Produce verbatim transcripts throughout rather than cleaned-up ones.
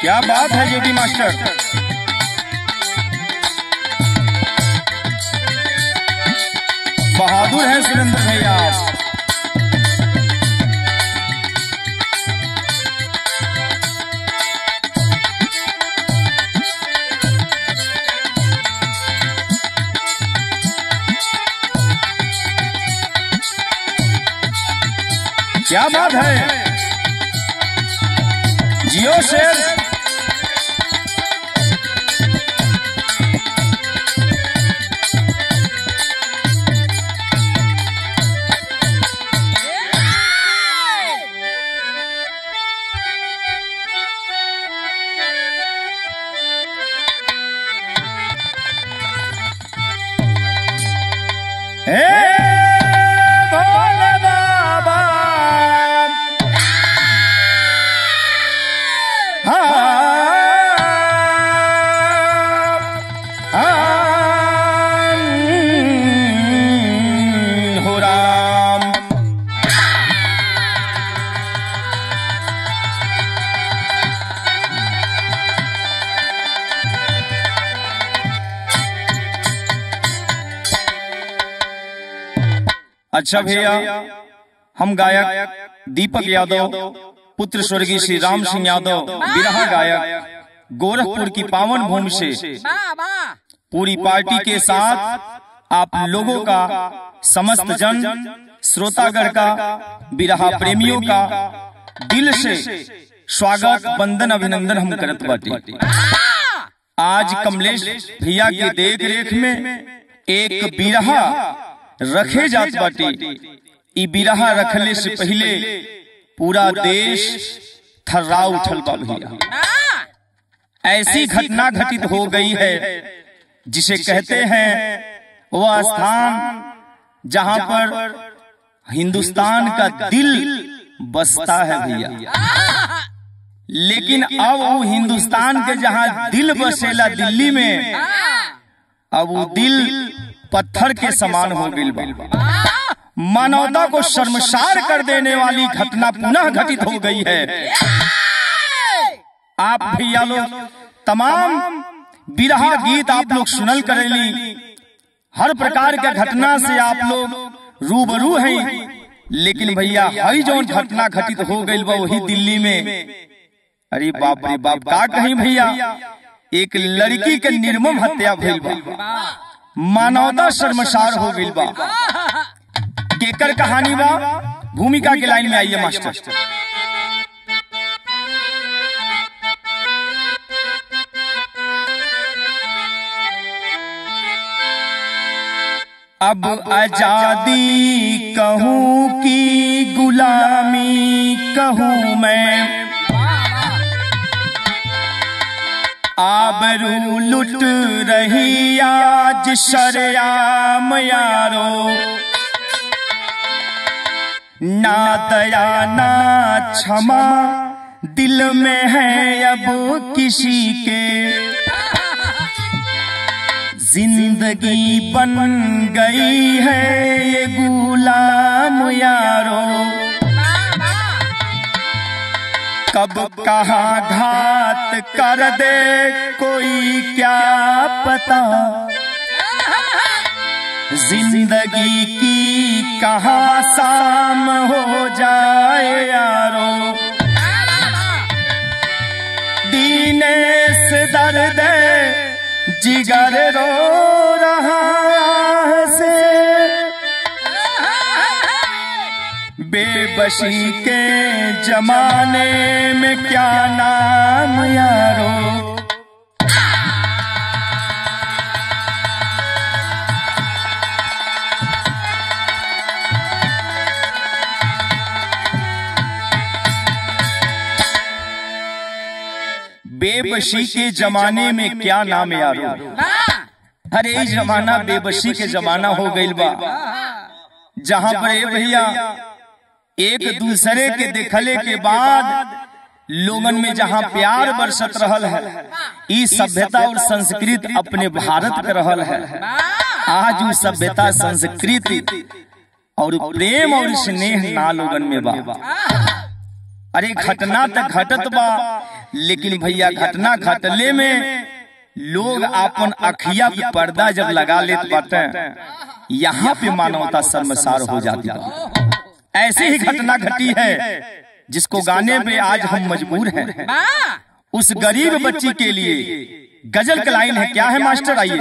क्या बात है जेपी मास्टर, बहादुर है सुरेंद्र भैया। क्या बात है जियो शेर। अच्छा भैया, हम गायक दीपक यादव पुत्र स्वर्गीय श्री राम सिंह यादव बिरहा गायक गोरखपुर की पावन भूमि से पूरी पार्टी के साथ आप लोगों का, समस्त जन श्रोतागढ़ का, बिरहा प्रेमियों का दिल से स्वागत वंदन अभिनंदन हम करत बाटे। आज कमलेश भैया के देखरेख में एक बिरहा रखे जात बाटी। बिरहा रखले से पहले पूरा देश थर्रा उठल बा भैया। ऐसी घटना घटित हो गई है जिसे कहते हैं वह स्थान जहां पर हिंदुस्तान का दिल बसता है भैया। लेकिन अब वो हिंदुस्तान के जहां दिल बसेला दिल्ली में, अब वो दिल पत्थर के समान हो गई। मानवता को शर्मसार कर देने वाली घटना पुनः घटित हो गई है। आप भैया लोग तमाम बिरहा गीत आप लोग सुनल करेली, हर प्रकार के घटना से आप लोग रूबरू हैं। लेकिन भैया हई जो घटना घटित हो गई वही दिल्ली में, अरे बाप रे बाप, का कहीं भैया एक लड़की के निर्मम हत्या भइल बा। मानवता शर्मसार हो गई बा। केकर कहानी बा, भूमिका के लाइन में आइए मास्टर। अब आजादी कहूँ कि गुलामी कहूँ मैं, आबरू लुट रही आज शरेआम यारो, ना दया ना क्षमा दिल में है अब किसी के। जिंदगी बन गई है ये गुलाम यारो, कब कहाँ घात कर दे कोई क्या पता। जिंदगी की कहाँ शाम हो जाए यारो, दिनेश धर दे जिगर रो रहा से। बेबसी के जमाने में क्या नाम यारो। बेबसी के जमाने में क्या नाम यारो। अरे ये जमाना बेबसी के जमाना हो गई बा, जहां पर भैया एक दूसरे के देखले के बाद लोगन में जहाँ प्यार बरसत रहल है, इस सभ्यता और संस्कृति अपने भारत का रहल है। आज उ सभ्यता संस्कृति और प्रेम और स्नेह ना लोगन में बा। अरे घटना तक घटत बा, लेकिन भैया घटना घटले में लोग अपन अखिया पे पर्दा जब लगा लेते बाटे, यहाँ पे मानवता शर्मसार हो जाती है। ऐसे ही घटना घटी है जिसको गाने पे आज हम मजबूर हैं। उस गरीब बच्ची के लिए गजल का लाइन है, क्या है मास्टर? आइए।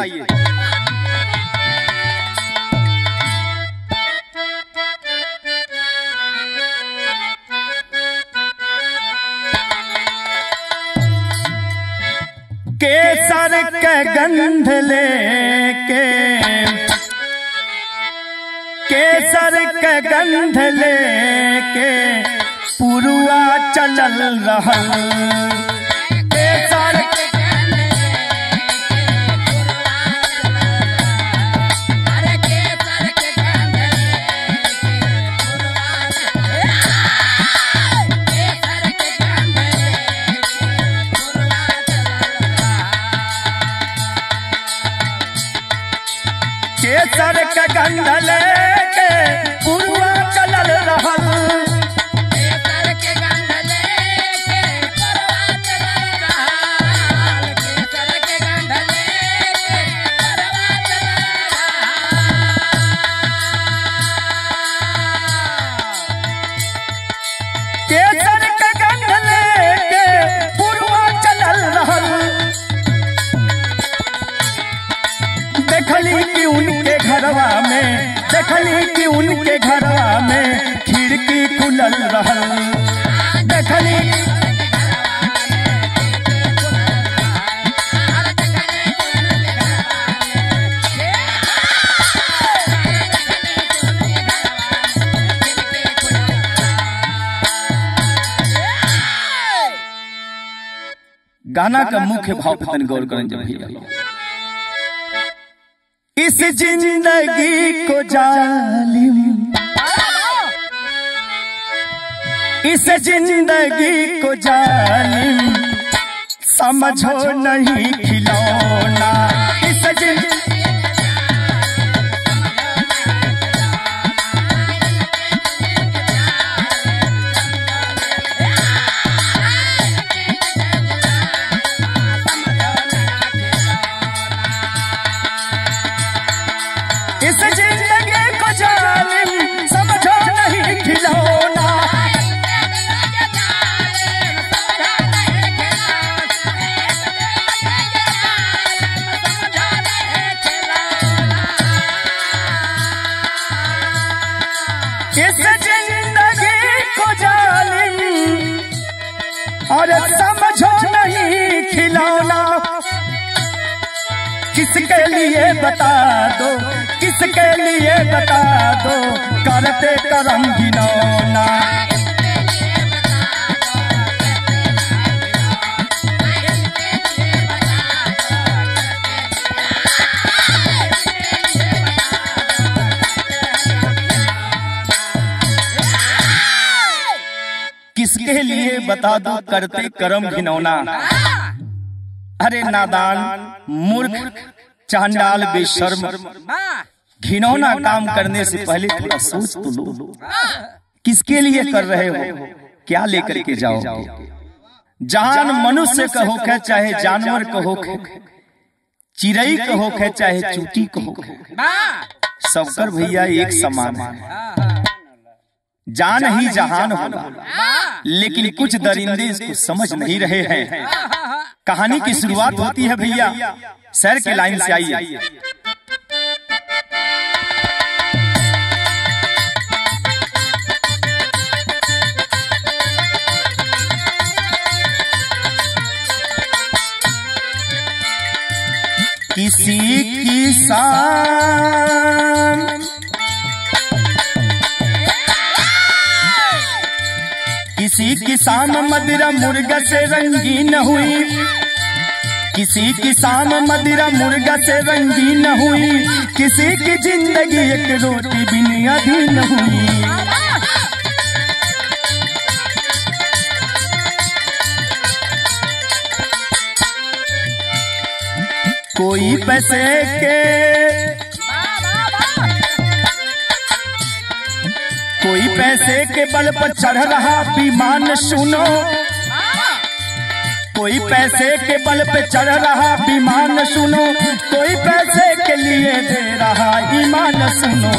केसर के गंध लेके, केसर के गंध लेके पुरुआ चलल रहल। केसर के गंध लेके पुरुआ चलल रहल, केसर के गंध लेके पुरुआ चलल रहल, केसर के गंध लेके पुरुआ चलल रहल, केसर के गंध लेके पुरुआ चलल रहल। देखली कि उन घरवा में, देखली कि उनके घरवा में खिड़की खुलल रहल, देखली गाना का मुख्य भाव पर गौर करें। जब भैया इस जिंदगी को जालिम, इस जिंदगी को जालिम समझो नहीं खिलौना, इस जिंदगी किसके लिए बता दो, किसके लिए बता दो करते करम घिनौना, किसके लिए बता दो करते करम घिनौना। अरे नादान, मूर्ख, चांडाल, बेशर्म, घिनौना काम करने से पहले थोड़ा सोच तो लो, किसके लिए कर रहे हो, क्या लेकर के जाओगे। जान मनुष्य का होखे चाहे जानवर का होखे, चिड़ई का होखे चाहे चूटी का होखे, सबकर भैया एक समान है। जान ही जहान होगा, लेकिन कुछ दरिंदे इसको समझ नहीं रहे हैं। कहानी की शुरुआत होती है भैया सर के लाइन से। आइए। किसी किसान किसी किसान मदिरा मुर्गा से रंगीन हुई, किसी किसान मदिरा मुर्गा से रंगीन हुई, किसी की जिंदगी एक रोटी बिन अधीन हुई। कोई पैसे के पैसे के बल पर चढ़ रहा विमान सुनो, कोई पैसे के बल पे चढ़ रहा विमान सुनो, कोई पैसे के लिए दे रहा ईमान सुनो।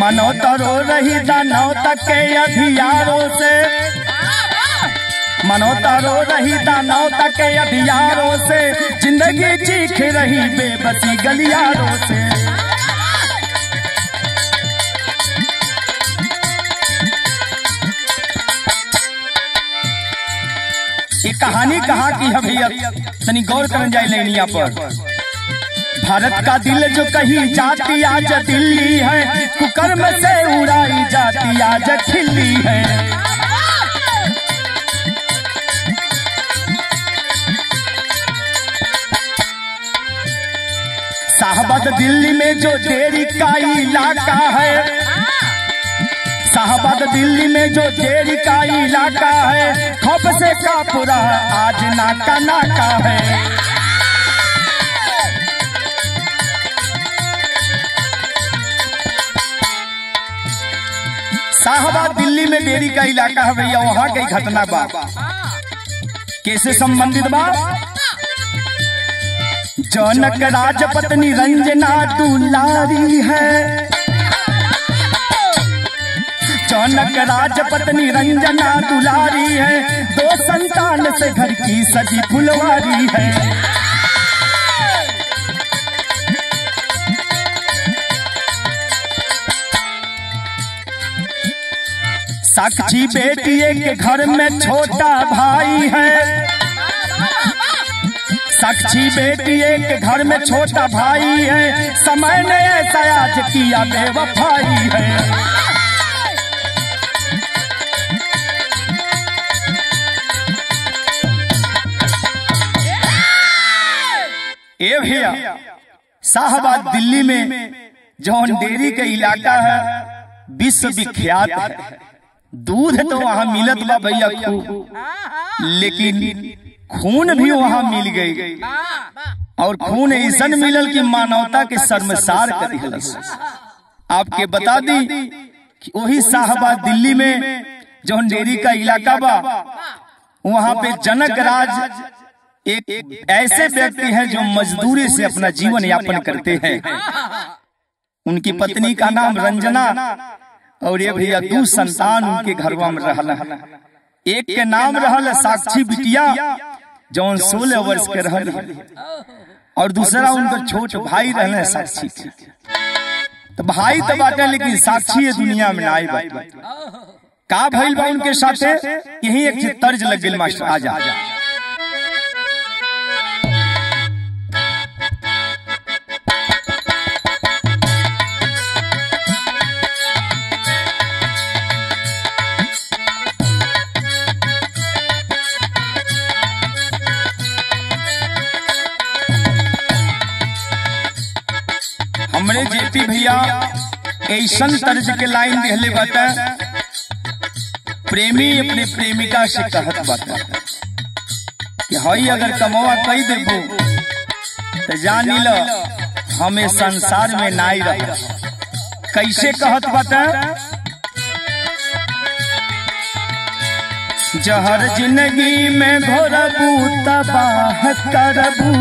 मनौता रो रही दानौता के अभियारों से, मनौता रो रही दानौता के अभियारों से, जिंदगी चीख रही बेबसी गलियारों से। कहानी कहा की है भैया, तनी गौर करन जाए लेनिया पर। भारत का दिल जो कही जाती आज दिल्ली है, कुकर्म से उड़ाई जाती आज खिल्ली है। साहबाद दिल्ली में जो देरी का इलाका है, साहबाद दिल्ली में जो देरी का इलाका है, खौफ से का पूरा आज नाका नाका है। साहबाद दिल्ली में देरी का इलाका है भैया, वहाँ की घटना बा कैसे संबंधित बा। जनक राज पत्नी रंजना दुलारी है, जनक राज पत्नी रंजना दुलारी है, दो संतान से घर की सजी फुलवारी है। साक्षी बेटी के घर में छोटा भाई है, साक्षी बेटी के घर में छोटा भाई है, समय ने ऐसा आज किया बेवफाई है। ये भैया शाहबाद दिल्ली में जौन डेयरी के इलाका है विश्वविख्यात है, दूध तो वहाँ मिलत बा भैया खूब, लेकिन खून भी वहाँ मिल गई, और खून ऐसा मिलल कि मानवता के शर्मसार कर दिया। आपके बता दी कि वही शाहबाद दिल्ली में जौन डेयरी का इलाका बा, वहाँ पे जनक राज एक, एक ऐसे व्यक्ति हैं जो मजदूरी से अपना जीवन यापन करते हैं। उनकी पत्नी का नाम रंजना, और ये भैया दो संतान उनके घरवा में रहल। एक के नाम रहल साक्षी बिटिया जौन सोलह वर्ष के रहल, और दूसरा उनका छोट भाई रहल साक्षी। तो भाई तो बाटे लेकिन साक्षी दुनिया में ना आए, का भइल बा उनके साथे, यही एक तर्ज लग गई मास्टर। आजा जेपी भैया ऐसा तर्ज के लाइन दिहले बता, प्रेमी अपने प्रेमिका से कहत बता कि हई अगर कमवा कई देबो तो जानी लो हमें संसार में ना रह। कैसे कहत बता, जहर जिंदगी में घोरबू तबाह करबू,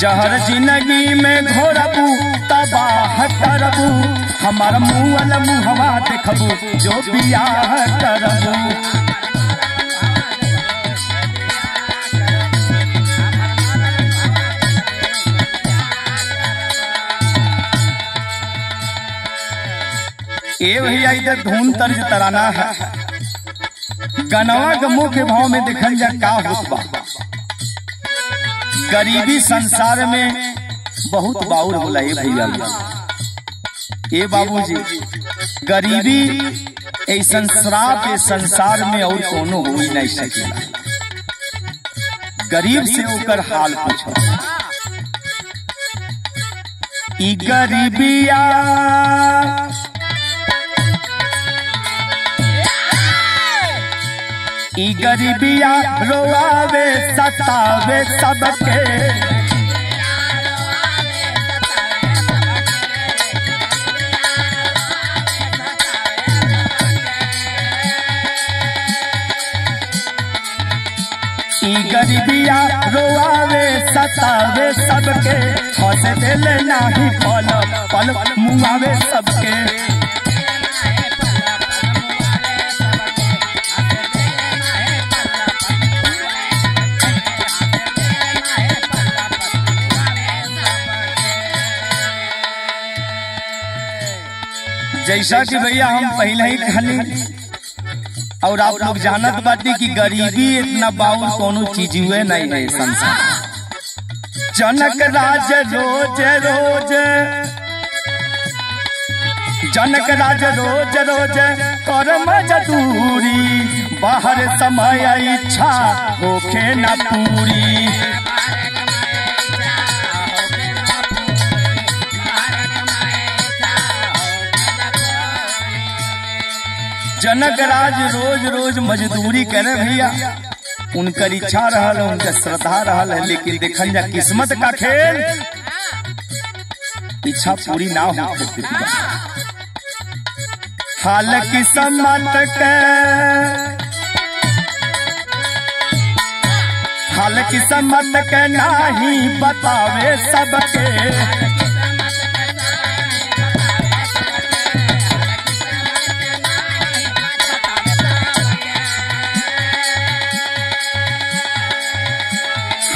जहर जिंदगी में घोरबू तबाह करबू, हमारा मुँह मुहवा देखबू जो बियाह करबू। ये भैया इधर धून तर्ज तराना है, गनवा गमों के भाव में देखल जा का होता। गरीबी संसार में बहुत बाउर होला ये भैया, ये बाबूजी गरीबी ऐसा श्राप ये संसार में और कोनो हो ही नहीं सकेला। गरीब से होकर हाल पूछो, ई गरीबिया ई गरीबिया रोआवे सतावे सबके ई गरीबिया रोआवे सतावे सबके हौसले नाही पल पल मुआवे सबके जैसा कि भैया हम पहले ही कहनी और आप लोग जानत बाटी कि गरीबी इतना बाउल कोनो चीज हुए नहीं है संसार। जनक राज रोज रोज जनक राज रोज रोज कर्म जदूरी बाहर समय इच्छा होखे ना पूरी। जनक राज रोज रोज मजदूरी करे भैया, उनकर इच्छा रहल है, उनका श्रद्धा रहल है, लेकिन देखल जा किस्मत का खेल, इच्छा पूरी ना हो। हाल किस्मत के हाल किस्मत के नाही बतावे सबके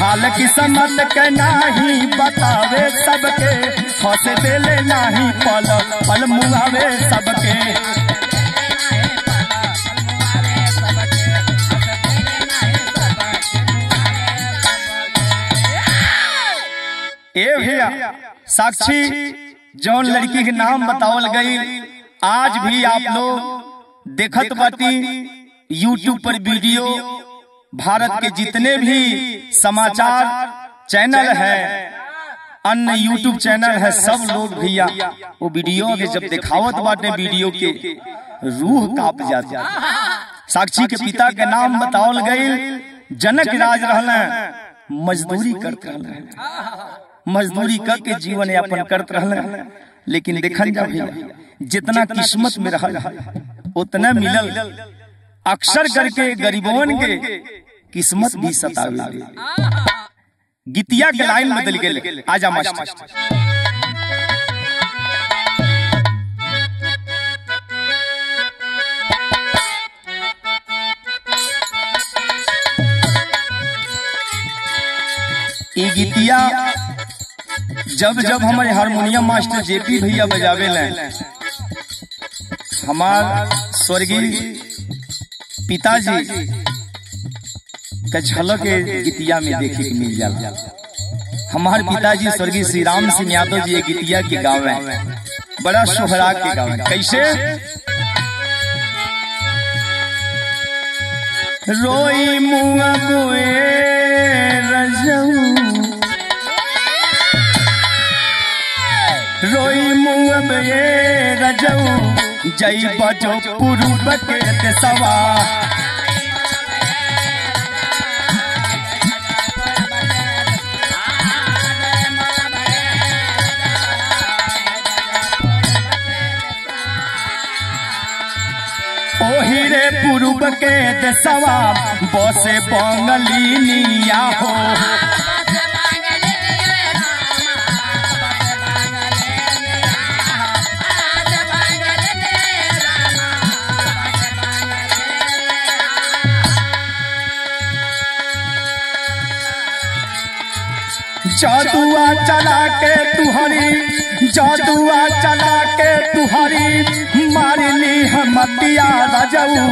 हाल किस्मत के नाही बतावे सबके हौसले नाही पल पल मुआवे सबके ए भैया साक्षी जौन लड़की के नाम बतावल गई आज भी आप लोग देखत बाटी यूट्यूब पर वीडियो। भारत के जितने भी समाचार चैनल है, अन्य यूट्यूब चैनल है, सब लोग भैया वो वीडियो के जब दिखावत बाटे वीडियो के रूह कांप जाती। साक्षी के पिता के नाम बतावल गई, जनक राज रहल है, मजदूरी करते रहल है, मजदूरी करके जीवन यापन करते रहल है, लेकिन देखल जा भैया जितना किस्मत में रहल उतना मिलल। अक्सर करके गरीबों के किस्मत भी सतावे लागे। गीतिया के लाइन बदल गए। आजा मास्टर ई गीतिया जब जब हमारे हारमोनियम मास्टर जेपी भैया बजावे लें, हमार स्वर्गीय पिताजी का झलक गीतिया में देखे के मिल जाला। हमारे पिताजी स्वर्गीय श्री राम सिंह यादव जी गीतिया के गावे, बड़ा सोहरा के गावे। कैसे रोई मुआ बुए रजऊ रोई मुआ बुए रजऊ जय बजो पूर्व के देशवा ओहि रे पूर्व के देशवा बसे बंगली निया हो जादुआ चला के तुहरी जादुआ चला के तुहरी मारिली हमतिया राजऊ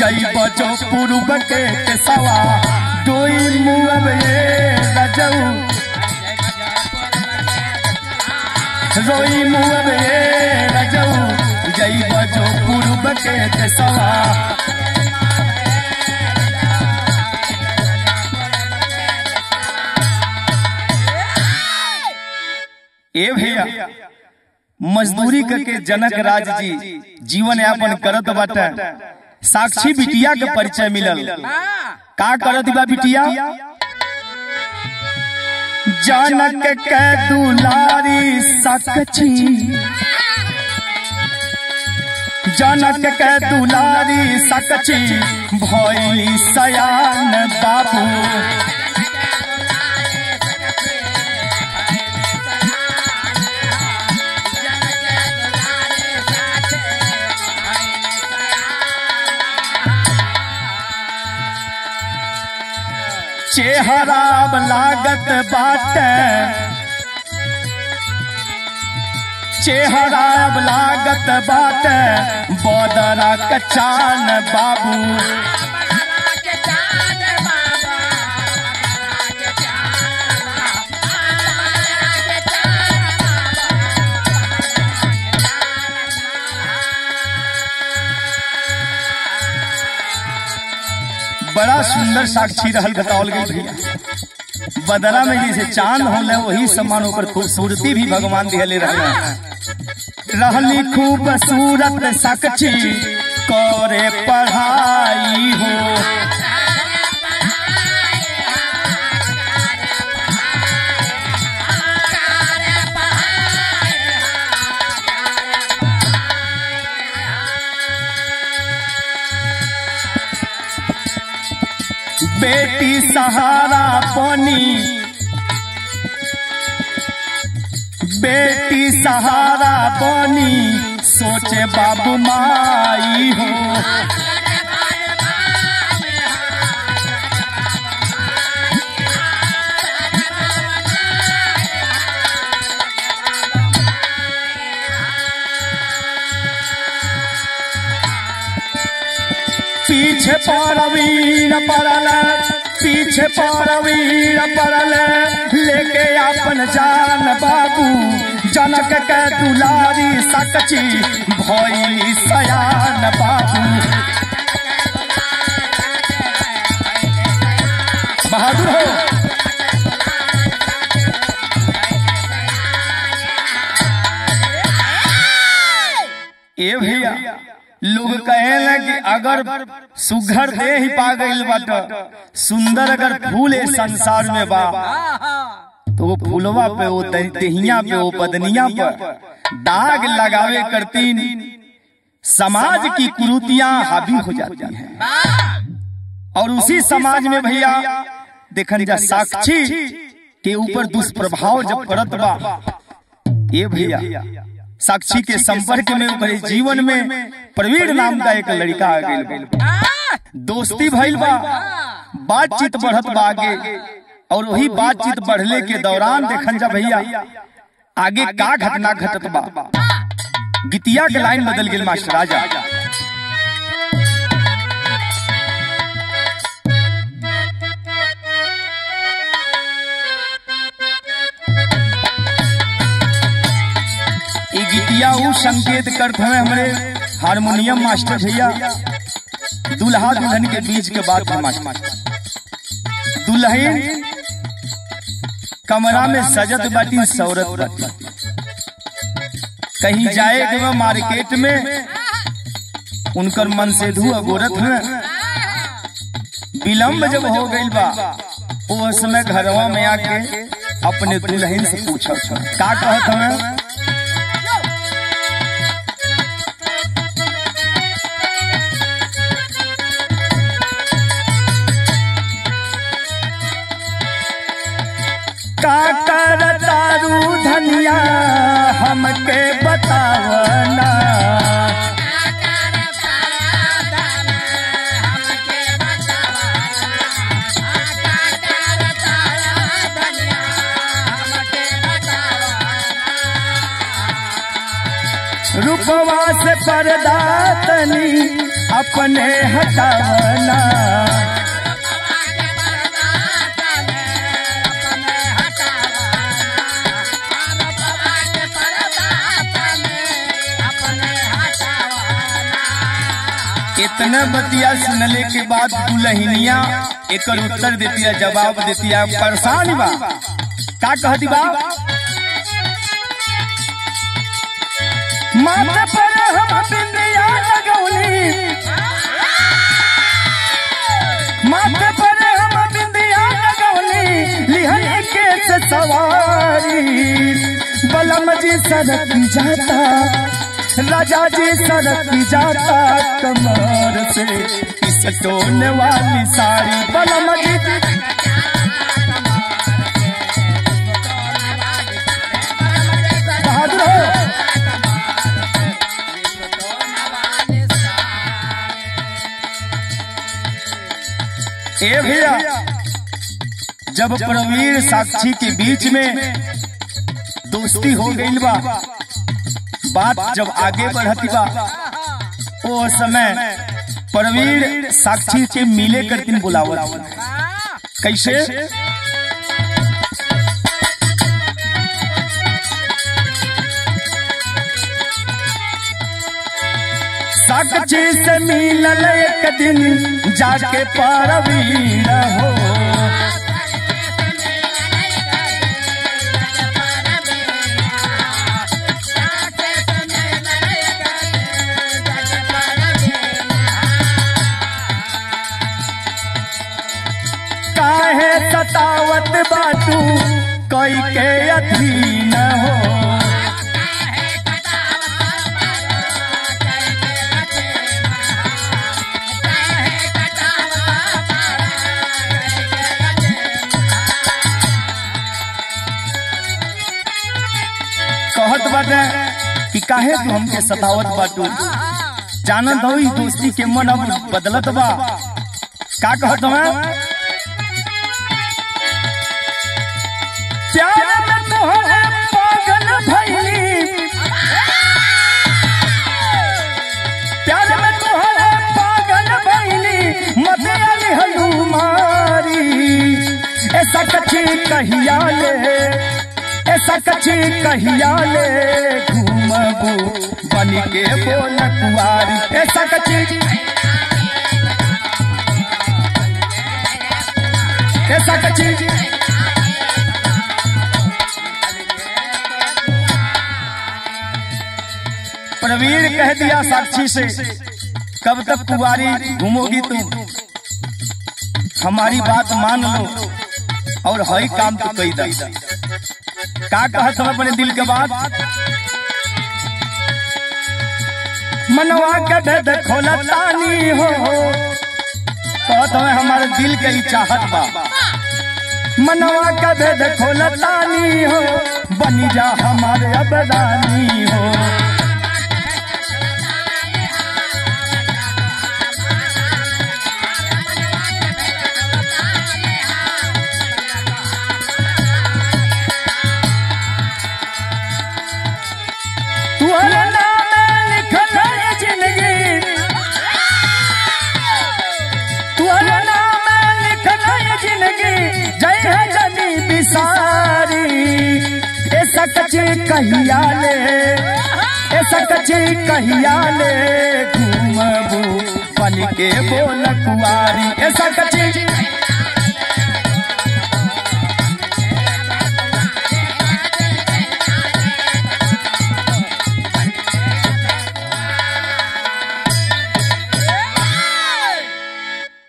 जय बचो पूर्व के सवा डोई मुअबे राजऊ रोई मुअबे राजऊ जय बचो पूर्व के सवा ए भैया मजदूरी करके जनक राज जी जीवन यापन करत बाटे। साक्षी बिटिया के परिचय मिलल, का करत बा बिटिया? जनक के दुलारी साक्षी, जनक के दुलारी सकची भोली सयान बाबू। चेहरा लागत बाटे, चेहरा लागत बात बदरा कचान बाबू। बड़ा सुंदर साक्षी रहल बताओल गई बदरा में जैसे चांद होले वही समान ऊपर खूबसूरती भी भगवान दिहले रहे। रहली खूबसूरत साक्षी करे पढ़ाई हो, बेटी सहारा बनी, बेटी सहारा बनी सोचे बाबू माई हो। पीछे परवीन पड़ल, पीछे परवीन पड़ल लेके अपन जान बाबू। जनक के दुलारी सकची भोली सयान बाबू। बहादुर हो। ए भैया लोग कहेला कि अगर सुघर दे ही पा गइल बात, सुंदर अगर फूल संसार में बा तो वो फूलवा पे, वो दहिया पे, वो बदनिया पर दाग लगावे करतीन, समाज की कुरीतियां हावी हो जाती हैं। और उसी समाज में भैया देखन जा साक्षी के ऊपर दुष्प्रभाव जब पड़त बा, ये भैया साक्षी के संपर्क में भरे जीवन में प्रवीण नाम का एक लड़का आ गइल, दोस्ती भइल बा, बातचीत बढ़त बा आगे। और वही बातचीत बढ़ले के दौरान देखन जा भैया आगे का घटना घटत बा। गीतिया के लाइन बदल गई मास्टर राजा। ये गीतिया उ संकेत करत हमें हमरे हारमोनियम मास्टर भैया दुल्हा दुल्हन के बीच के बात है। मास्टर दुल्हन कमरा में सजत बाटी सौरत बाटी, कहीं जाए वह मार्केट में उनकर मन से धू अगोरत है। विलम्ब जब हो गई बा वो समय घरवा में आके अपने दुल्हन से पूछा का कहत हमें। तारू धनिया हमके बतावना, रूपवा से पर्दा तनी अपने हटावना, इतना बतिया सुनले के बाद दुल्हनिया एक उत्तर देतिया, जवाब देतिया, परेशान बा, का कहती बा? माता पर हम बिंदिया लगौली, माता पर हम बिंदिया लगौली, लिहन के से सवारी बलम जी सड़क जाता, राजा जी सड़क जाता, कमर से सटोने वाली साड़ी बलम जी ए भैया। जब प्रवीण साक्षी के बीच में दोस्ती हो गई बा, बात जब आगे बढ़ती बा, वो समय प्रवीण साक्षी के मिले कर दिन बुलावा कैसे साक्षी से मिलल एक दिन जाके परवीन हो, काहे सतावत बातू कोई के अधीन हो, कि काहे तू हमके सतावत बाटू, जानत हो ई दोस्ती के मन अब बदलत बा, का कहत हमें प्यार में तोहरे पागल भइली, प्यार में तोहरे पागल भइली, मते आली हलू मारी ऐसा सखी कहिया ले, ऐसा सखी कहिया ले घूमबू बन के बोल कुआरी, ऐसा सखी ऐसा सखी प्रवीण कह दिया साक्षी से कब तक कुआरी घूमोगी तुम, हमारी बात मान लो और हई काम तो कई दई, का कहत हम अपने दिल के बात, मनवा के भेद खोला तानी हो, कहत हमें हमारे दिल के ही चाहत बा, मनवा के भेद खोला तानी हो, बनी जा हमारे अब रानी हो, कहिया ले ऐसा सखी कहिया ले घूमबू बन के बोल कुआरी, ऐसा सखी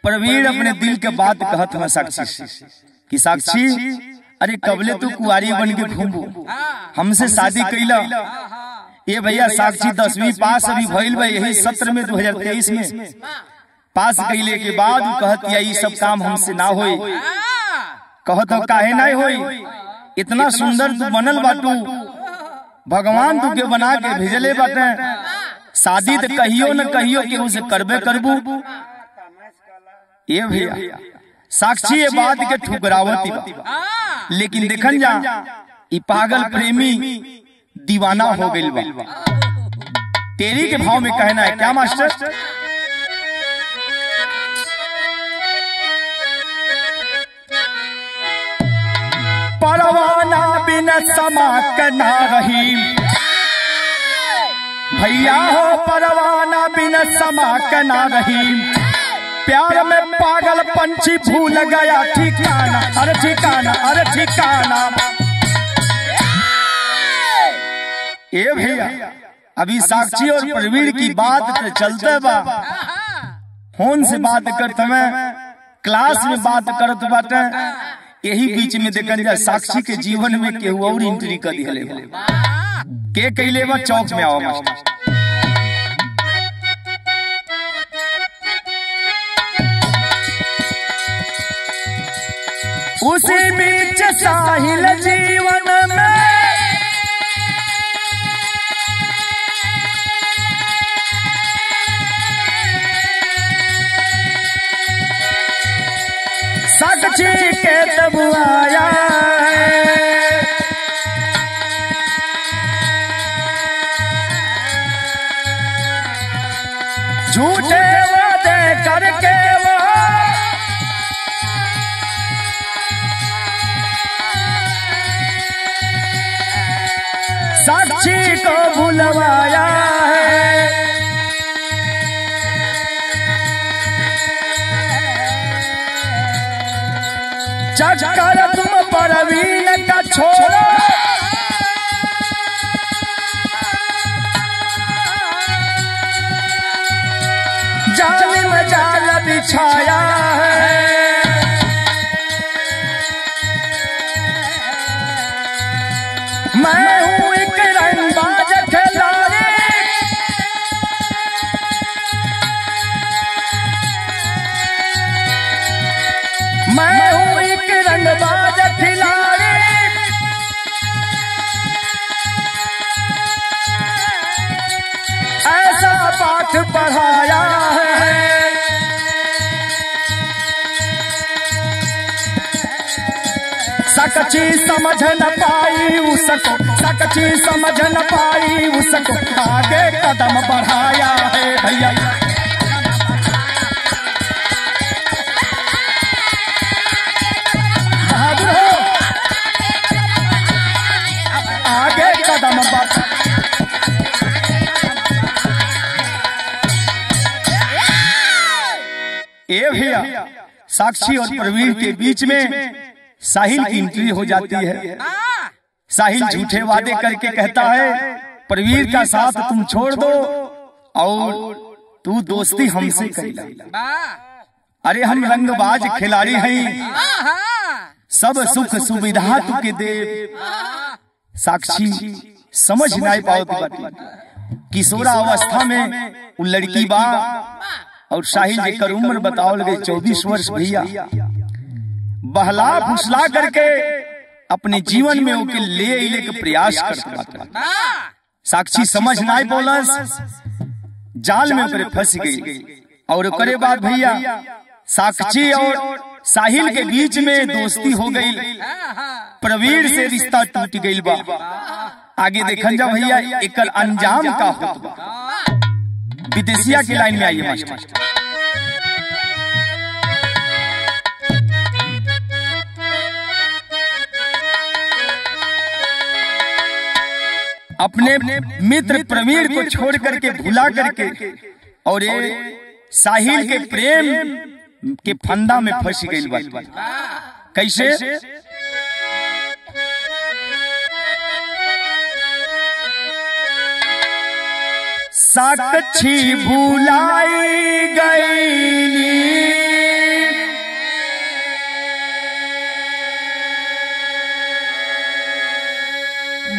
प्रवीण अपने दिल के बात कहत हमें साक्षी कि साक्षी अरे कबले तू कुआरी बन के घूमबू, हमसे शादी कैला, ये भैया साक्षी दसवीं पास अभी भइल बा, यही सत्र में दो हजार तेईस में पास कैले के बाद कहतिया ये सब काम हमसे ना होई, कहत हो काहे ना होई, इतना सुंदर तू बनल बाटू, भगवान तू के बना के भेजले बाटे, शादी तो कहियो न कहियो के उसे करबे करबू, ये भैया साक्षी ये बात के ठुकरावती बा, लेकिन देखन जा इ पागल प्रेमी दीवाना हो गई बा, तेरी के भाव में कहना है क्या मास्टर, परवाना बिना समा के ना रही भैया हो, परवाना बिना समा के ना रही, प्यार में पागल पंछी भूल गया ठिकाना, अरे ठिकाना अरे ठिकाना, ये भैया अभी साक्षी और प्रवीण की बात चलते बा, फोन से बात करते क्लास में बात करते बाटे, यही बीच में देखल जाए साक्षी के जीवन में केहू और एंट्री कर दिया के कैले बा चौक में आओ मास्टर। उसी बीच साहिल जीवन में साक्षी के तब आया झूठे वादे करके साक्षी को भुलवाया है। चक्कर तुम परवीन का छोड़ो, जालिम जाल बिछाया है। मैं हूँ एक रंगबाज खिलाड़ी, मैं हूँ एक रंगबाज खिलाड़ी, ऐसा पाठ पढ़ाया है। साक्षी समझ न पाई उसको, साक्षी समझ न पाई उसको, आगे कदम बढ़ाया है भैया। आगे कदम बढ़ा ये भैया साक्षी और प्रवीण के बीच में साहिल की एंट्री हो जाती है। साहिल झूठे वादे करके कहता है प्रवीण का साथ तुम छोड़ दो और तू दोस्ती हमसे करला। अरे हम रंगबाज खिलाड़ी हैं, सब सुख सुविधा तुके देव। साक्षी समझ नहीं पाओ किशोरा अवस्था में उ लड़की बा और साहिल जी कर उम्र बताओ गई चौबीस वर्ष भैया। बहला फुसला करके अपने जीवन में उके ले इले के प्रयास करता। साक्षी समझ ना बोलस, जाल में उकरे फंस गई। और करे बाद भैया साक्षी और साहिल के बीच में दोस्ती हो गई, प्रवीण से रिश्ता टूट गई बा। आगे देखल जा भैया एकल अंजाम का होता। विदेशिया की लाइन में आइए मास्टर। अपने, अपने मित्र प्रवीण को छोड़ करके भुला करके और ये साहिल के प्रेम के फंदा में फंस गई बात। कैसे साक्षी भुलाई गई,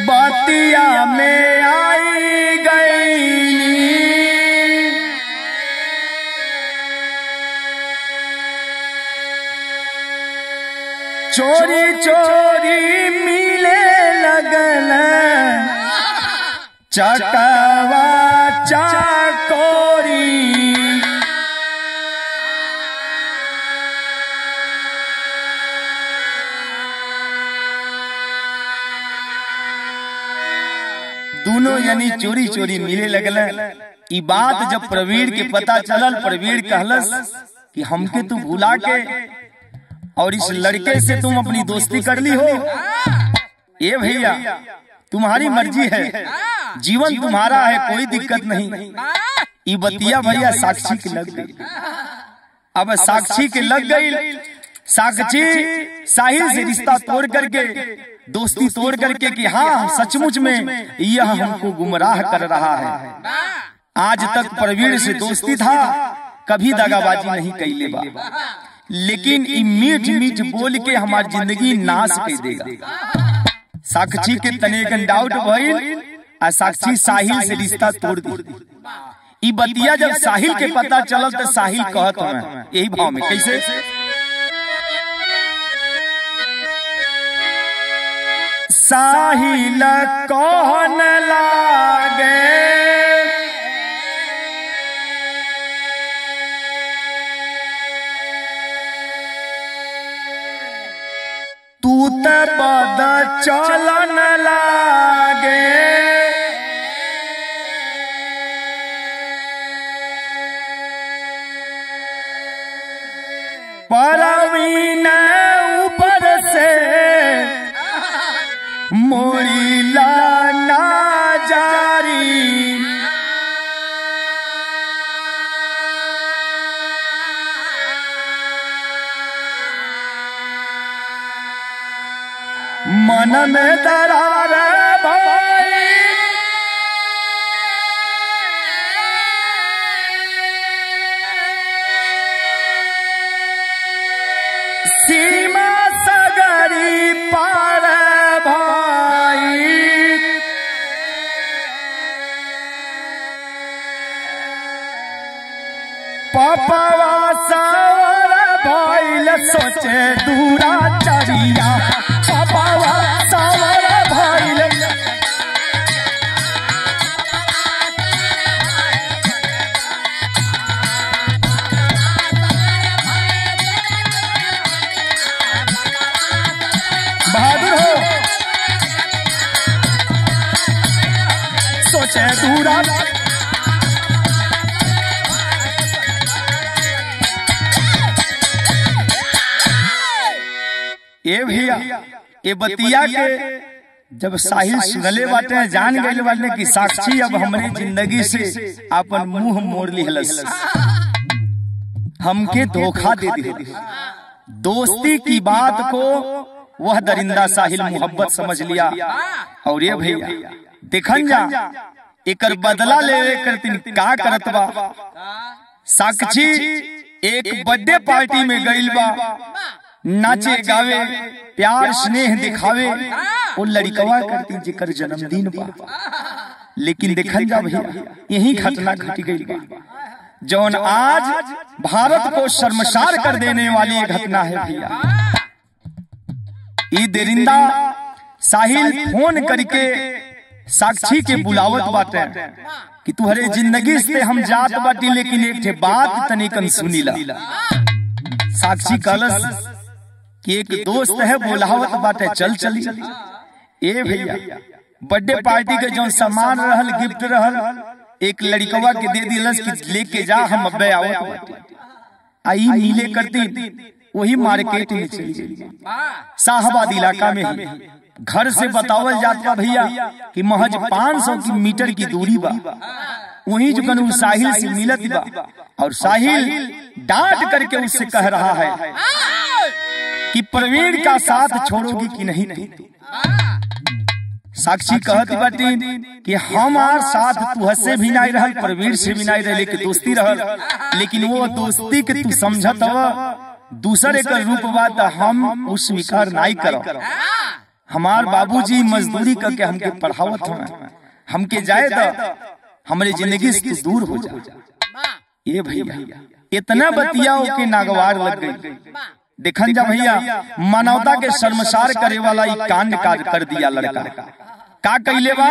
बतिया में आई गई, चोरी चोरी मिले लगन, चकवा चाकोरी, दोनों यानी चोरी चोरी मिले लगल। ई बात जब प्रवीण के पता चलल, प्रवीण कहलस कि हमके तू भुला के और इस लड़के से तुम अपनी दोस्ती कर ली हो। ये भैया तुम्हारी मर्जी है, जीवन तुम्हारा है, कोई दिक्कत नहीं। ई बतिया भैया साक्षी के लग गई। अब साक्षी के लग गई साक्षी साहिल से रिश्ता तोड़ करके, दोस्ती तोड़ करके कि हाँ सचमुच में यह हमको गुमराह कर रहा है। आज तक प्रवीण से दोस्ती था, कभी दगाबाजी नहीं कैले बा, लेकिन ई मीठ मीठ बोल के हमारी जिंदगी नाश कर देगा। साक्षी के तने डाउट भइल आ साक्षी साहिल से रिश्ता तोड़ दी। ई बतिया जब साहिल के पता चल तो साहिल कहत हमें यही भाव में कैसे साहिल कौन लागे तू ते पद चलन लागे परवीन ऊपर से मोरीला नाजारी मन में दरार भई सीमा सगरी पार पापवा सावर भइल सोचे दूरा चरिया पापवा सावर भइल बहादुर हो सोचे दूरा ये भैया ये बतिया के जब साहिल सुनले बाटे जान गए वाले की साक्षी अब हमारी जिंदगी से अपन मुंह मोड़ लिहलस हमके धोखा दे दी। दोस्ती की बात को वह दरिंदा साहिल मोहब्बत समझ लिया और ये भैया देखन जा एकर बदला लेवे करतिन का करत बा। साक्षी एक बर्थडे पार्टी में गइल बा, नाचे गावे प्यार स्नेह दिखावे वो लड़िकवा करती जिकर जन्मदिन बा, लेकिन देखल जा भैया यही घटना घटी गई बा जौन आज भारत को शर्मसार कर देने वाली घटना है। भैया ई दरिंदा साहिल फोन करके साक्षी के बुलावत बाटे कि तुम्हारे जिंदगी से हम जात बाटी, लेकिन एक बात तनिकन सुनीला। साक्षी कलस कि एक दोस्त है बोलावत बाटे चल चली। ए भैया बर्थडे पार्टी के जो सामान रहल गिफ्ट रहल एक लड़कवा के दे दिलस कि लेके जा हम अबे आवत बाटे। आई मिले करती वही मार्केट में चली गई शाहबाद इलाका में। घर से बतावल जाता भैया कि महज पाँच सौ की मीटर की दूरी बा, वही जो कनु साहिल से मिलत बा और साहिल डांट करके उससे कह रहा है कि प्रवीण का साथ छोड़ोगी कि नहीं, नहीं, नहीं। साक्षी कहती बाटी कि हमार साथ तुहसे भी नहीं रहल प्रवीण से भी नहीं रहे लेकिन दोस्ती रहल, लेकिन वो दोस्ती के तू समझत दूसरे का रूप बात हम उस स्वीकार नहीं करो। हमार बाबूजी मजदूरी करके हमके पढ़ावत है हमके जाए तो हमारे जिंदगी से दूर हो जा। ये भैया इतना बतिया के नागवार लग गई देखन जा भैया मानवता के शर्मसार करे वाला ये कांड काज कर दिया लड़का का कैले बा।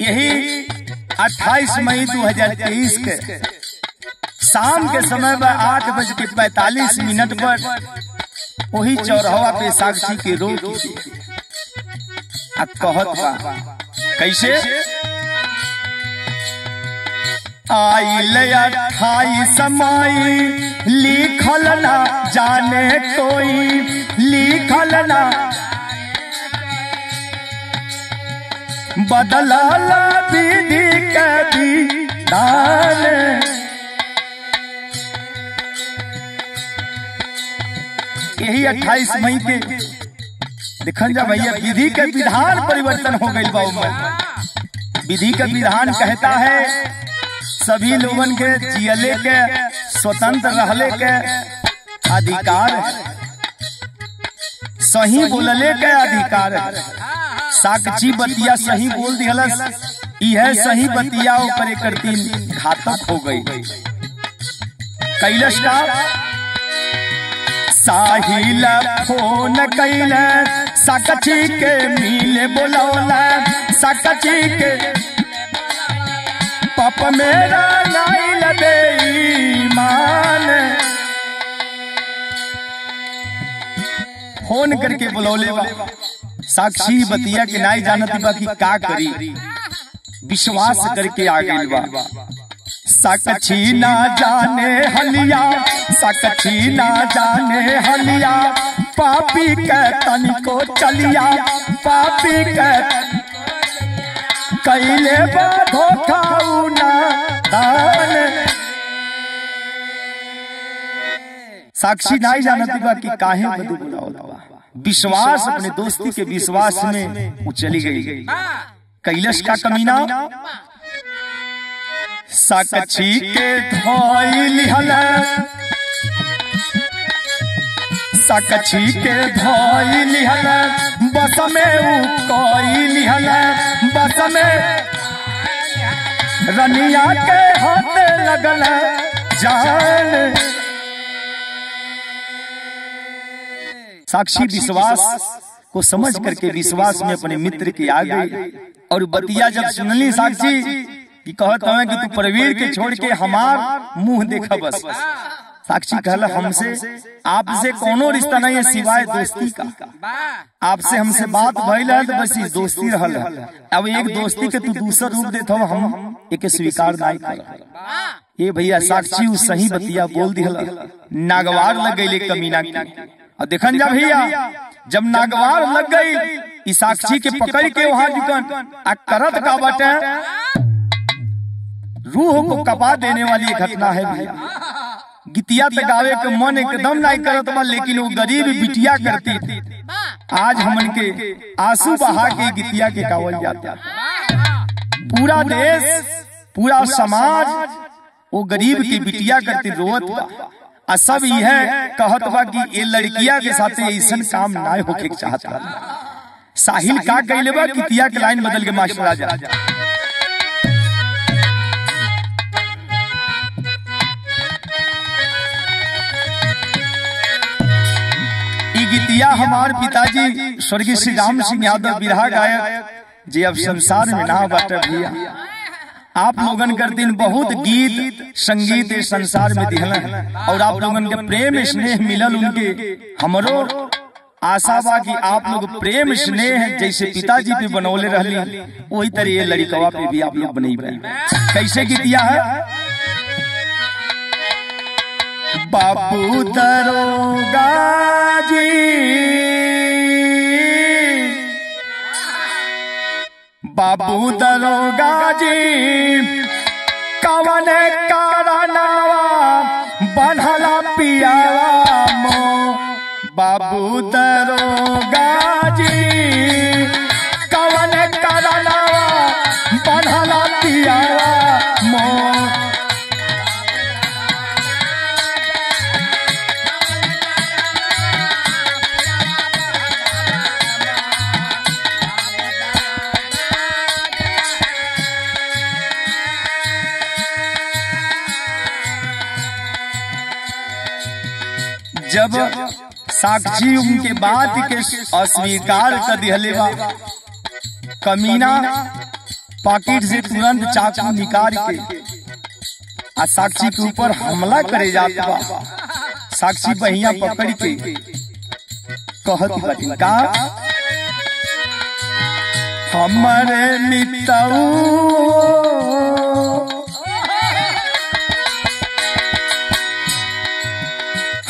यही अट्ठाईस मई दो हजार तेईस के शाम के समय पर आठ बज के पैतालीस मिनट पर वही चौराहा पे साक्षी के रोक अब कहत बा कैसे आई लिखा लिखल ना जाने कोई, लिखल ना बदलल विधि के विधान, यही अट्ठाईस मई के देखल जा भैया विधि के विधान परिवर्तन हो गई बा। विधि का विधान कहता है सभी लोगन के जियले के स्वतंत्र रहले के अधिकार, सही बोलले के अधिकार। साक्षी बतिया सही बोल दिहलस, यह सही बतिया ऊपर एक दिन घातक हो गई। कैलस का साहिल फोन कैले साक्षी के मिले बोलौला, साक्षी के पाप मेरा नाइल बेईमान फोन करके बुलौले बा। साक्षी बतिया के नाई जानती बा कि का करी, विश्वास करके आ गइल बा। साक्षी ना जाने हलिया, साक्षी ना जाने हलिया, पापी के तनिको चलिया, पापी के कैले धोखा ना दान। साक्षी नहीं जानती बा कि काहे बदू बुलावला, विश्वास अपने दोस्ती के विश्वास में वो चली गई। कैलस का कमीना साक्षी के धोइल हला, साक्षी के धोइल हला, बस में उ कोइल हला, बस में रनिया के होते लगल जान। साक्षी विश्वास को समझ करके विश्वास में अपने मित्र के आ गई। और बतिया जब सुनली साक्षी कि कहता है कि तू प्रवीण के छोड़ के हमार मुंह देखा बस। साक्षी कहला हमसे आपसे कोनो रिश्ता नहीं है सिवाय दोस्ती का, आपसे हमसे बात भइल है तो बस दोस्ती रहल। अब एक दोस्ती के तू दूसर रूप देत हो, हम एके स्वीकार नहीं करब। ये भैया साक्षी उ सही बतिया बोल दिहल, नागवार लग गई कमीना की। और देखन जा भैया जब नागवार लग गई इस साक्षी के पकड़ के वहां लिकन आ करत का बटे रूह को कपा देने वाली घटना है भैया। गीतिया तक गावे के मन एकदम नहीं करत बा, लेकिन वो गरीब बिटिया करती थी। आज हमन के आंसू बहा के गीतिया के गावल जाता। पूरा देश पूरा समाज वो गरीब की बिटिया करती रोत बा। आ सब यह कहत बा कि ये लड़किया के साथ ऐसा काम ना होके चाहता। साहिल का कइले बा गीतिया के लाइन बदल के मास्टर राजा गीतिया हमार पिताजी स्वर्गीय श्री राम सिंह यादव बिरहा गायक जी अब संसार में ना बाटे भैया। आप लोगन कर दिन बहुत गीत संगीत इस संसार में दिहला है और आप लोगन के प्रेम स्नेह मिलल उनके। हमरो आशा बा कि आप लोग प्रेम स्नेह जैसे पिताजी पे बनौले रहली वही तरह ये लड़कवा पे भी आप लोग बनैबे। कैसे गीतिया है बापू दरोगा जी, बापू दरोगा जी कवन कारनावा बनहला पियावा मो, बापू दरोगा जी कवन कारनावा बनहला पियावा मो। जब साक्षी उनके बात के अस्वीकार कर दिहले बा कमीना पॉकेट से तुरंत चाकू निकाल के आ साक्षी के ऊपर हमला करे जाता बा। साक्षी बहिया पकड़ के कहत बटी का हमारे मित्रऊ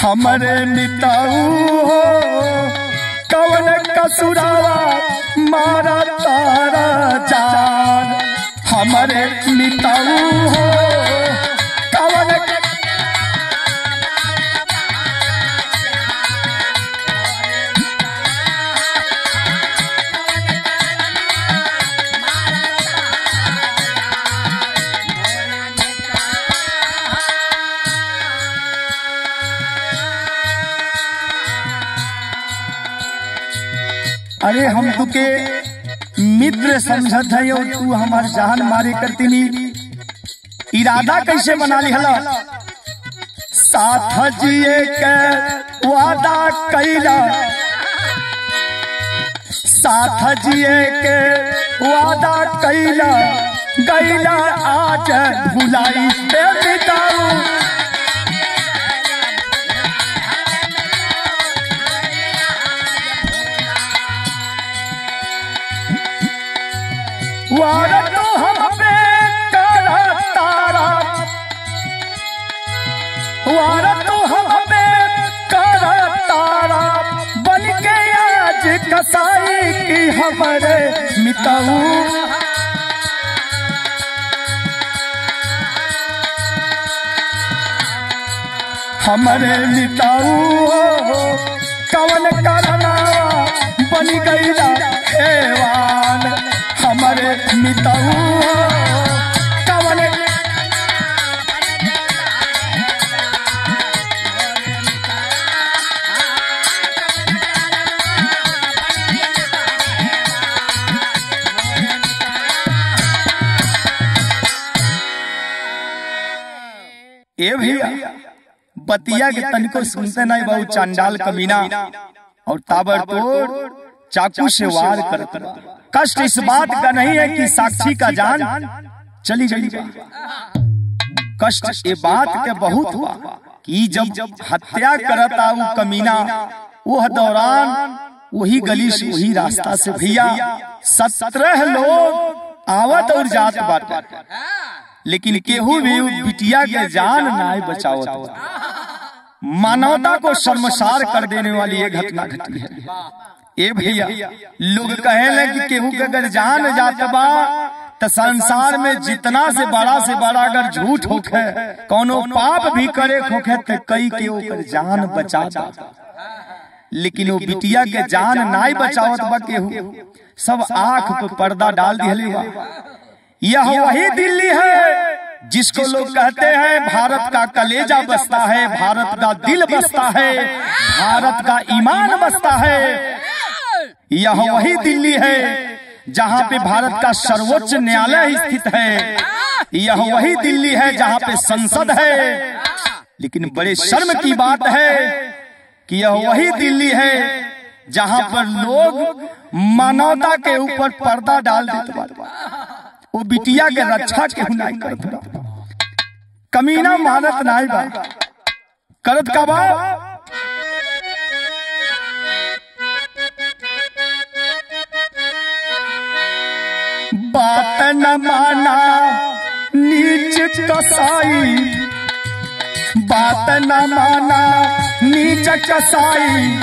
हमरे मिताऊ हो कवन कसुरावा मारा तारा जान, हमरे मिताऊ हो कवन अरे हम तुके मित्र समझत है और तू हमार जान मारे करती नहीं, इरादा कैसे बना लिहला। साथ जिए के वादा कैला, साथ जिए के वादा कैला, गैला आज भुलाई ते बिताऊ। वादा हम पे करा तारा, वादा हम पे करा तारा, बनके आज कसाई की हमारे मिताऊ। हमारे मिताऊ हो कवन करना बन गई हेवान, हमारे मिताऊ कवन ए भैया बतिया के तनिको सुनते नहीं बहु चंडाल कमीना और ताबड़तोड़ चाकू से वार करता। कष्ट इस बात का नहीं है कि साक्षी का जान चली गई, कष्ट ये बात के बहुत हुआ कि जब हत्या करता वो कमीना वह दौरान वही गली से वही रास्ता से भैया सत्रह लोग आवत और जात बात, लेकिन केहू भी बिटिया के जान नहीं बचावत हुआ। मानवता को शर्मसार कर देने वाली ये घटना घटी है। ए भैया लोग कहेंगे कि केहू के अगर जान जात बा तो संसार में जितना से बड़ा से बड़ा अगर झूठ होखे, कोनो पाप भी करे होखे तो कई के ऊपर जान बचा दा, लेकिन वो बिटिया के जान नहीं बचावत बा केहू, सब आंख पर पर्दा डाल दिहले बा। यह वही दिल्ली है जिसको, जिसको लोग कहते हैं भारत का कलेजा बसता है, भारत का दिल बसता है, भारत का ईमान बसता है। यह वही दिल्ली है जहाँ पे भारत का सर्वोच्च न्यायालय स्थित है, यह वही दिल्ली है जहाँ पे संसद है, लेकिन बड़े शर्म की बात है कि यह वही दिल्ली है जहाँ पर लोग मानवता के ऊपर पर्दा डाल देते हैं, वो बिटिया के रक्षा के नहीं करत, कमीना मानत नहीं बा करत का बा। बात न माना नीच कसाई, बात न माना नीच कसाई,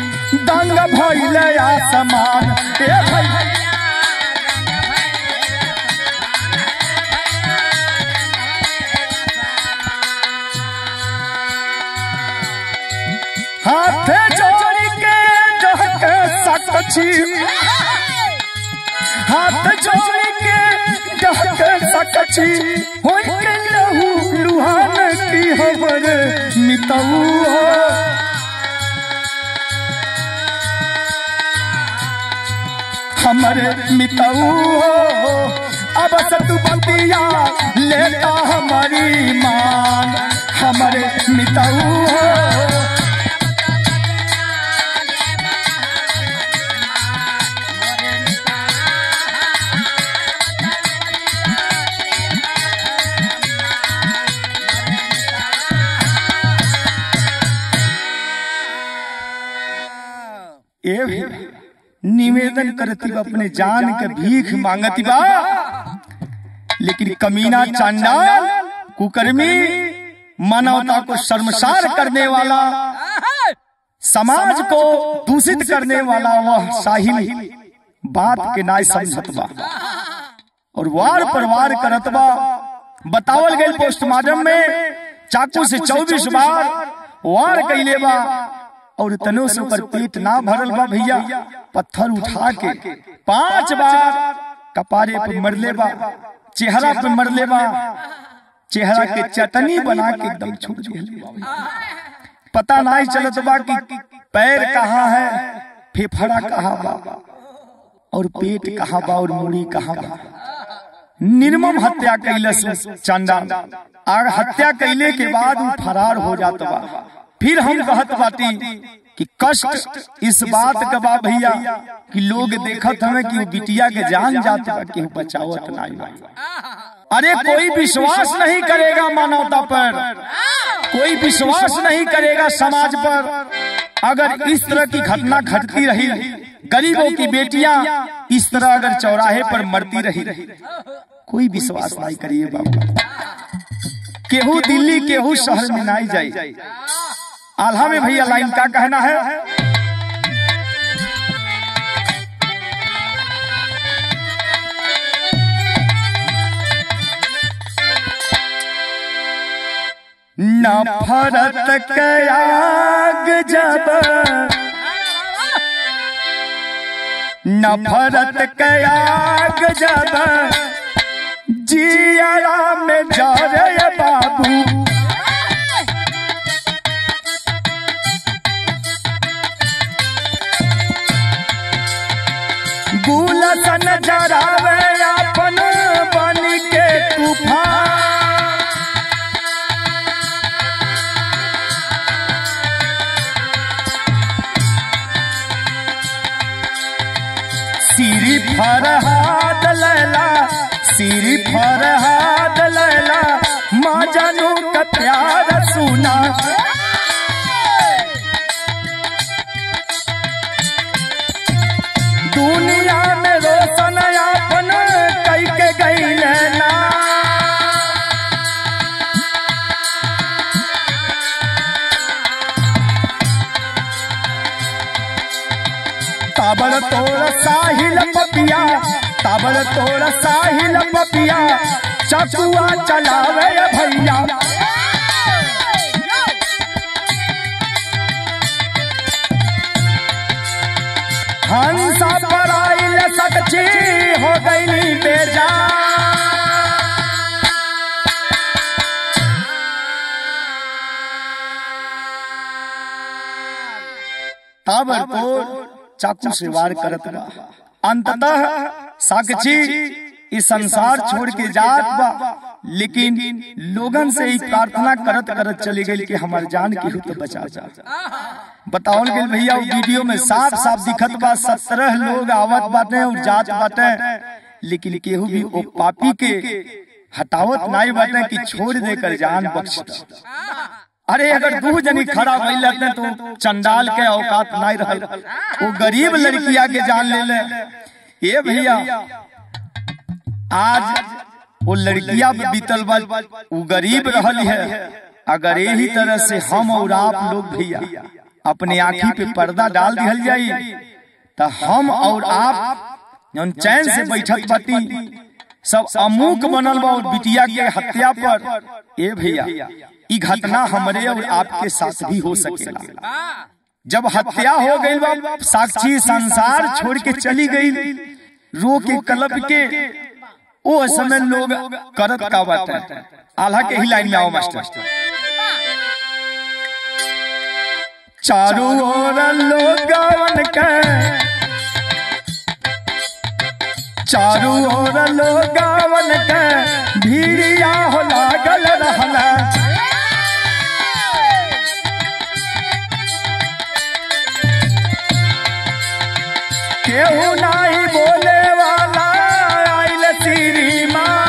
दंग भइले आसमान। ए भाई हाथ जोड़ी के जहक साक्षी, हाथ जोड़ी के जहक साक्षी, होई के लहू लुहान की हमरे मिताऊ हो। हमरे मिताऊ हो अब सतु बंदिया लेता हमारी मान, हमरे मिताऊ हो। निवेदन करती बा अपने जान के भीख मांगती बा, लेकिन कमीना चांडाल कुकर्मी मानवता को शर्मसार करने वाला समाज को दूषित करने वाला वह साहिल बाप के नाय समझत बा और वार परवार करत बा। बतावल गई पोस्टमार्टम में चाकू से चौबीस बार वार कैले बा और तनों से ऊपर पेट ना भरल बा भैया, पत्थर उठा के पांच बार कपारे पर मरले बा, चेहरा पर मरले बा, चेहरा के चटनी बना के एकदम छोड़ दिए, पता नहीं चलत बा कि पैर कहाँ है, फेफड़ा कहाँ बा और पेट कहाँ बा और मूड़ी कहाँ बा। निर्मम हत्या कैलस चंदा और हत्या कैले के बाद वो फरार हो जाता बा। फिर हम कहत बाटी कि कष्ट इस बात का बा भैया कि लोग देखत हमें कि बिटिया के जान जात बा कि बचावत नहीं बा। अरे कोई विश्वास नहीं करेगा मानवता पर, कोई विश्वास नहीं करेगा समाज पर। अगर इस तरह की घटना घटती रही, गरीबों की बेटियां इस तरह अगर चौराहे पर मरती रही, कोई विश्वास नहीं करिए बाबू। केहू दिल्ली केहू शहर में नहीं जाए। आल्हा में भैया लाइन का कहना है। ना भारत कयाग जब ना भारत कयाग जब जिया राम जा रे बाबू गुलसन जरावे अपन बन के तूफान सिरी फरहाद लैला सिरी फरहाद लैला माँ जानू का प्यार सुना दुनिया में रोशन अपन कई के गई लेना ताबर तोर साहिल पपिया ताबर तोर साहिल पपिया चकुआ चलावे भैया हंसा पर आई सकची हो गई बेजा ताबर तोर चाकू से वार करत बा। अंततः साक्षी इस संसार छोड़ के जात बा, लेकिन लोगन से ही प्रार्थना करत करत चली गई कि हमारे जान की तो बचा जा। बताओ गए भैया वीडियो में साफ साफ दिखत बा सत्रह लोग आवत बाटे और जात बाटे, लेकिन केहू भी वो पापी के हटावत नहीं बाटे कि छोड़ देकर जान बख्श। अरे अगर दो जनी खड़ा भइल तो चंडाल के औकात नहीं रहे, वो गरीब लड़किया के जान ले ले। ये भैया आज वो लड़किया बीतल बल वो गरीब रहल है। अगर यही तरह से हम और आप लोग भैया अपने आँखी पे पर्दा डाल दिया जाये तो हम और आप चैन से बैठक पति सब अमूक बनल बा। और बिटिया के हत्या पर ए भैया ये घटना हमारे और आपके साथ भी हो सकेला। जब हत्या हो गई बा साक्षी संसार छोड़ के चली गई रो के कलप के, वो समय लोग करत का बात है। आल्हा के ही लाइन में आओ मास्टर। चारों ओर लोगवन के चारू ओर लोगवन के भीड़िया हो लागल रहना केहू नहीं बोले वाला आइल सीरी माँ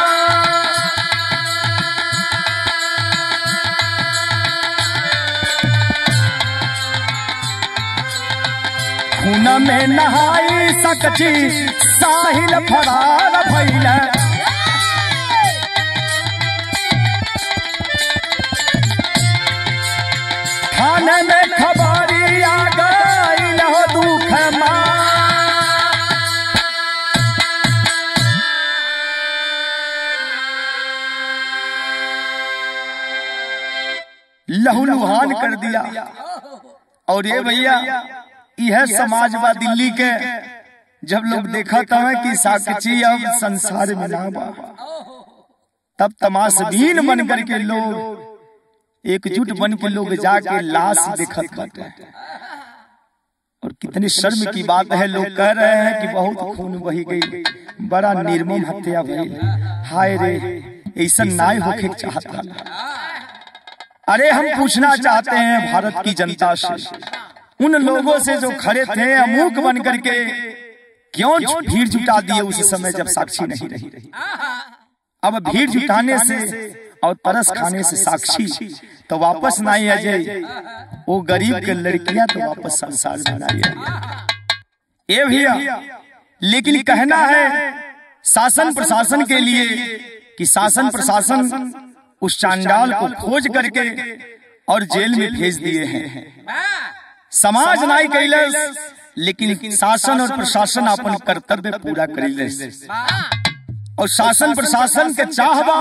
खून में नहाई सकती साहिल फरार भइल थाने में खबरी आ बहाल कर दिया। और ये भैया यह समाजवा दिल्ली के जब लोग देखा था कि साक्षी अब संसार में ना बा, तब तमाशबीन बन करके लोग एकजुट बन के लोग जाके लाश देखत करते हैं। और कितनी शर्म की बात है, लोग कह रहे हैं कि बहुत खून बही गई, बड़ा निर्मम हत्या भई। हाय रे, ऐसा नाय होके चाहता। अरे हम पूछना चाहते हैं भारत की जनता से, उन लोगों से जो खड़े थे अमूक बन करके, क्यों भीड़ जुटा दिए उस समय जब साक्षी नहीं रही। अब भीड़ जुटाने से और तरस खाने से साक्षी तो वापस ना आ जाए, वो गरीब के लड़कियां तो वापस संसार में ना आए। ये भैया लेकिन कहना है शासन प्रशासन के लिए कि शासन प्रशासन उस चांडाल को खोज करके और जेल में भेज दिए हैं। समाज नहीं कैलस, लेकिन शासन और प्रशासन अपन कर्तव्य पूरा करेलस। और शासन प्रशासन के चाहवा,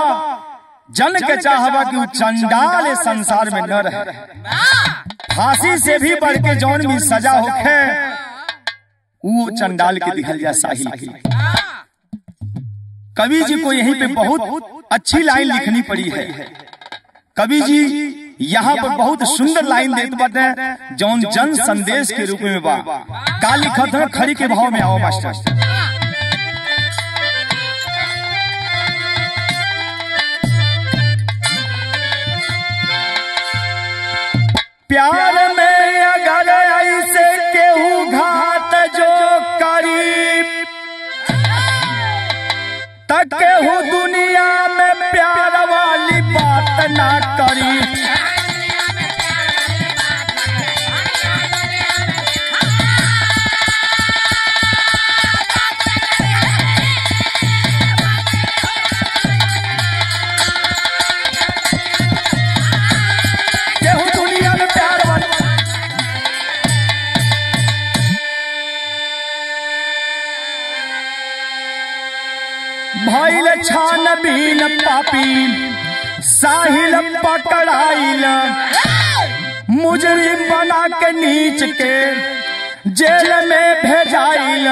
जन के चाहवा कि वो चंडाल संसार में न रहे। फांसी से भी बढ़ के जौन भी सजा होखे वो चंडाल के दिखल जा साहिल की। कवि जी को यहीं पे बहुत अच्छी लाइन लिखनी पड़ी है। कवि जी यहाँ पर बहुत सुंदर लाइन देते बताए जौन जन संदेश के रूप में बा। का लिखत है, खरी के भाव में आओ मास्टर। प्यार में अगर ऐसे केहू घात जो करीब तक केहू दुनिया में प्यार वाली बात ना करी। छान बीन पापी साहिल पकड़ाइल, मुजरिम बना के नीच के जेल में भेजाइल।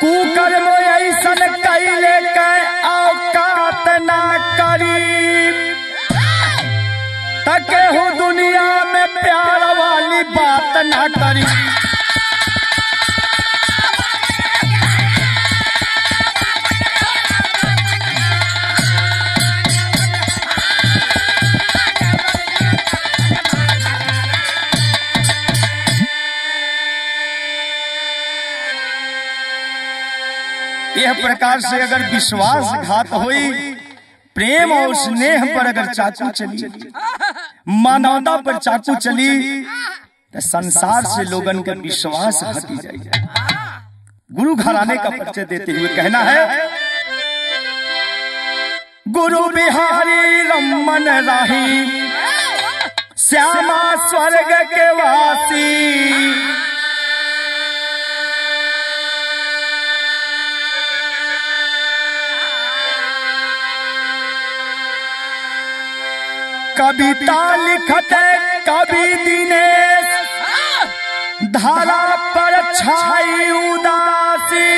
कुकर्म ऐसन कैले के औकात ना करीब तके हूँ दुनिया में प्यार वाली बात ना करी। यह प्रकार से अगर विश्वासघात हुई, प्रेम और स्नेह पर अगर चाकू चली, मानवता पर चाकू चली, तो संसार से लोगन का विश्वास हटी जाएगा। गुरु घराने का परिचय देते हुए कहना है, गुरु बिहारी रमन राही श्यामा स्वर्ग के वासी। कविता लिखते कवि दिनेश धारा पर छाई उदासी।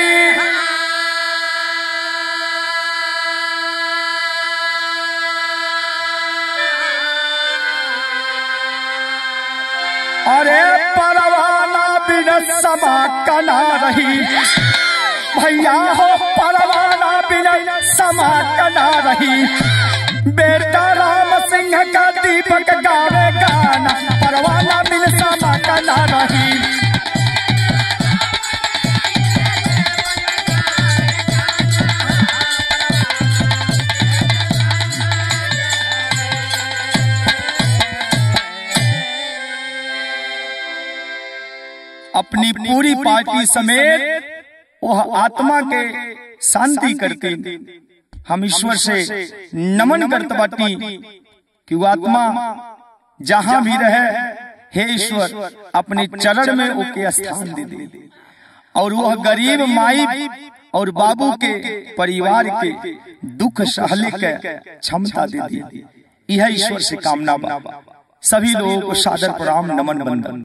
अरे परवाना बिना समा कना रही भैया हो, परवाना बिना समा कना रही। बेटा राम सिंह का दीपक गावे गाना, परवाना बिन समा का ना रही। अपनी पूरी पार्टी समेत वह आत्मा के शांति करते हम ईश्वर से नमन करते बाटी कि वो आत्मा जहां भी रहे, हे ईश्वर अपने चरण में उसके स्थान दे दे। और वह गरीब माई और बाबू के परिवार के दुख सहले के क्षमता दे दे। यह ईश्वर से कामना बा। सभी लोगों को सादर प्रणाम नमन बंदन।